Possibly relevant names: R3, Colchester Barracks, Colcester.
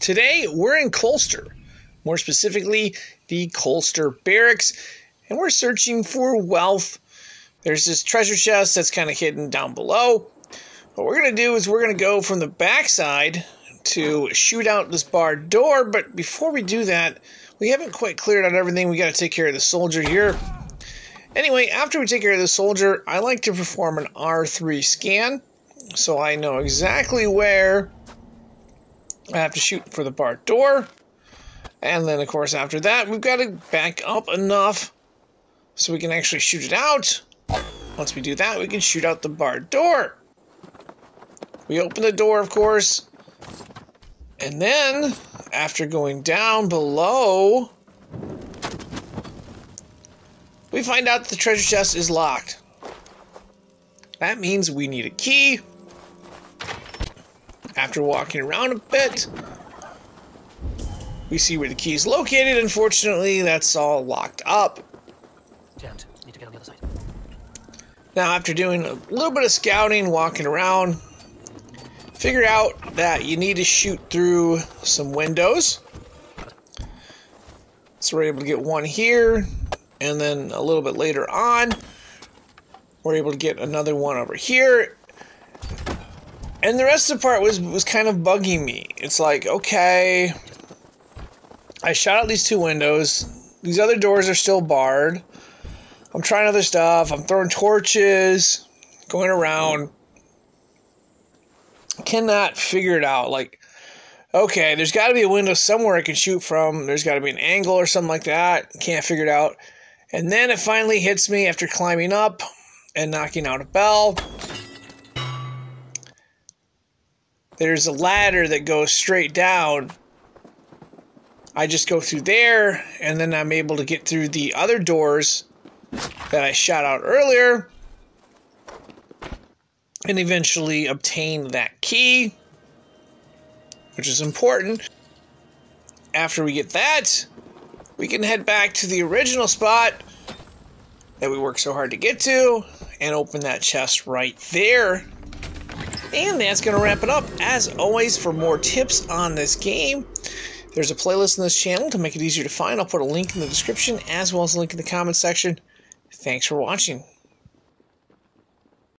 Today, we're in Colchester, more specifically, the Colchester Barracks, and we're searching for wealth. There's this treasure chest that's kind of hidden down below. What we're going to do is we're going to go from the backside to shoot out this barred door, but before we do that, we haven't quite cleared out everything. We got to take care of the soldier here. Anyway, after we take care of the soldier, I like to perform an R3 scan, so I know exactly where I have to shoot for the barred door. And then, of course, after that, we've got to back up enough so we can actually shoot it out. Once we do that, we can shoot out the barred door. We open the door, of course. And then, after going down below, we find out the treasure chest is locked. That means we need a key. After walking around a bit, we see where the key is located. Unfortunately, that's all locked up. Jammed. Need to get on the other side. Now, after doing a little bit of scouting, walking around, figure out that you need to shoot through some windows. So we're able to get one here. And then a little bit later on, we're able to get another one over here. And the rest of the part was kind of bugging me. It's like, okay, I shot out these two windows. These other doors are still barred. I'm trying other stuff. I'm throwing torches, going around. I cannot figure it out. Like, okay, there's got to be a window somewhere I can shoot from. There's got to be an angle or something like that. Can't figure it out. And then it finally hits me after climbing up and knocking out a bell. There's a ladder that goes straight down. I just go through there, and then I'm able to get through the other doors that I shot out earlier and eventually obtain that key, which is important. After we get that, we can head back to the original spot that we worked so hard to get to and open that chest right there. And that's going to wrap it up. As always, for more tips on this game, there's a playlist on this channel to make it easier to find. I'll put a link in the description as well as a link in the comment section. Thanks for watching.